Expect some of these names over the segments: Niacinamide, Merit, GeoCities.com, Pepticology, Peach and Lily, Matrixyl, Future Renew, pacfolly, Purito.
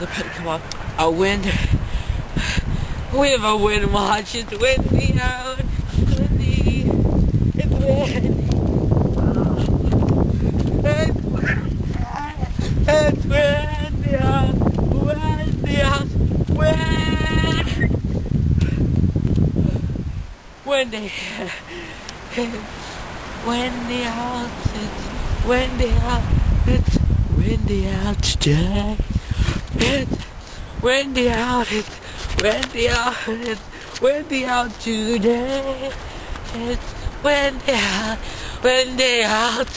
the pit come up. A wind. We have a wind watch. It's windy out. Windy. It's windy. It's windy out. Windy out. Windy. Windy out. It's windy out. It's windy out today. It's windy out. It's windy out, it's windy out today. It's windy out, windy out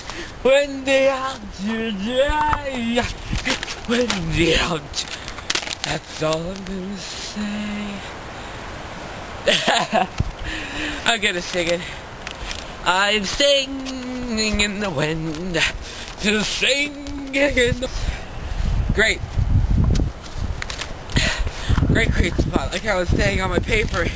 today. It's windy out. That's all I'm gonna say. I'm gonna sing it. I'm singing in the wind. Just singing in the wind. Great. Great spot, like I was saying on my paper.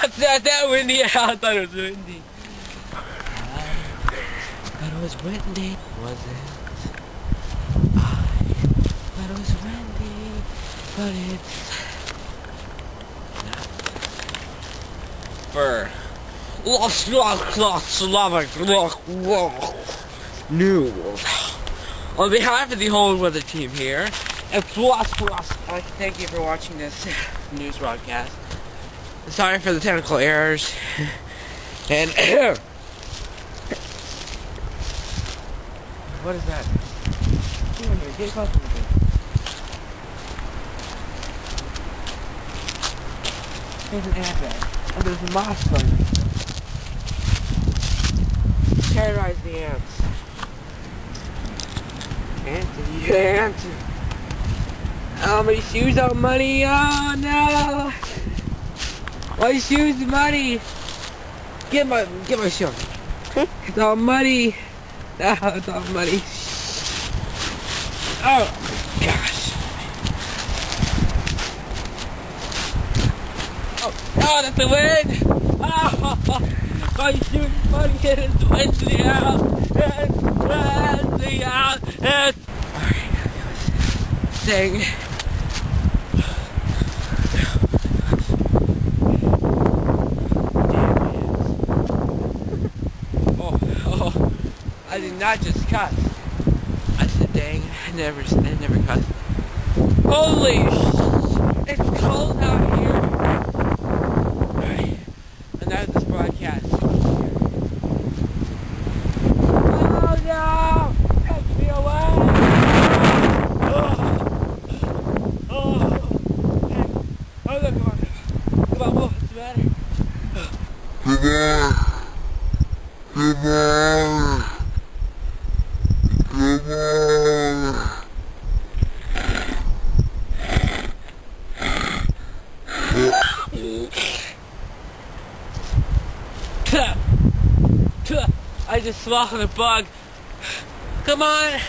It's not that windy. I thought it was windy. But it was windy. Was it? But it was windy. But it's not. Fur. New. On behalf of the whole weather team here, it's lost. I'd like to thank you for watching this news broadcast. Sorry for the technical errors, and what is that? Get close to me. There's an ant, and there's moss on it. Terrorize the ants. Ants. Oh, my shoes are muddy. Oh no. My shoes muddy. Get my shoes. It's all muddy. No, it's all muddy. Oh gosh. Oh, that's the wind. Oh, my shoes muddy. It's windy out. It's windy out. It's. All right, guys. Sing. I did not just cuss. I said, dang, I never cuss. Holy sh! It's cold out here. Alright, and that was this broadcast. Oh no! Get me away! Oh! Oh! Hey. Oh look, come on, what's the matter? Come on! I just swallowed a bug. Come on,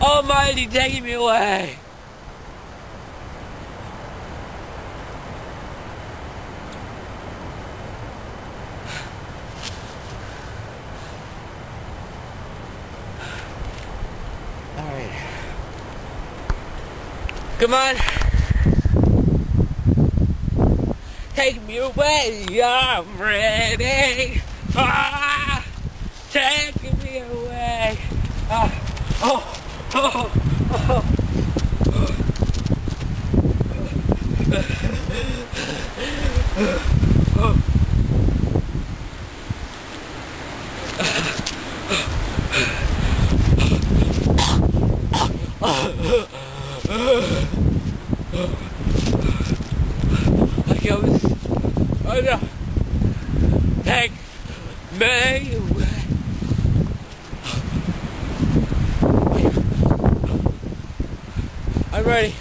Almighty, take me away. Come on, take me away, I'm ready. Ah, take me away. Ah, oh, oh, oh. I goes gonna take me away. I'm ready.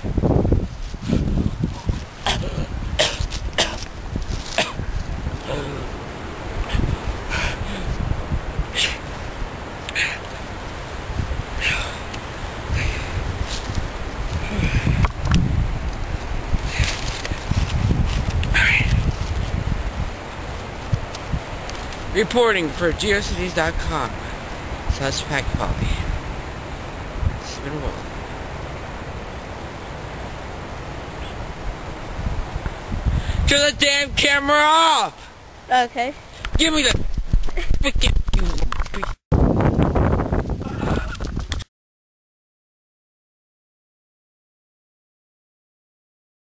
Reporting for GeoCities.com / pacfolly. It's been a while. Turn the damn camera off! Okay. Give me the freaking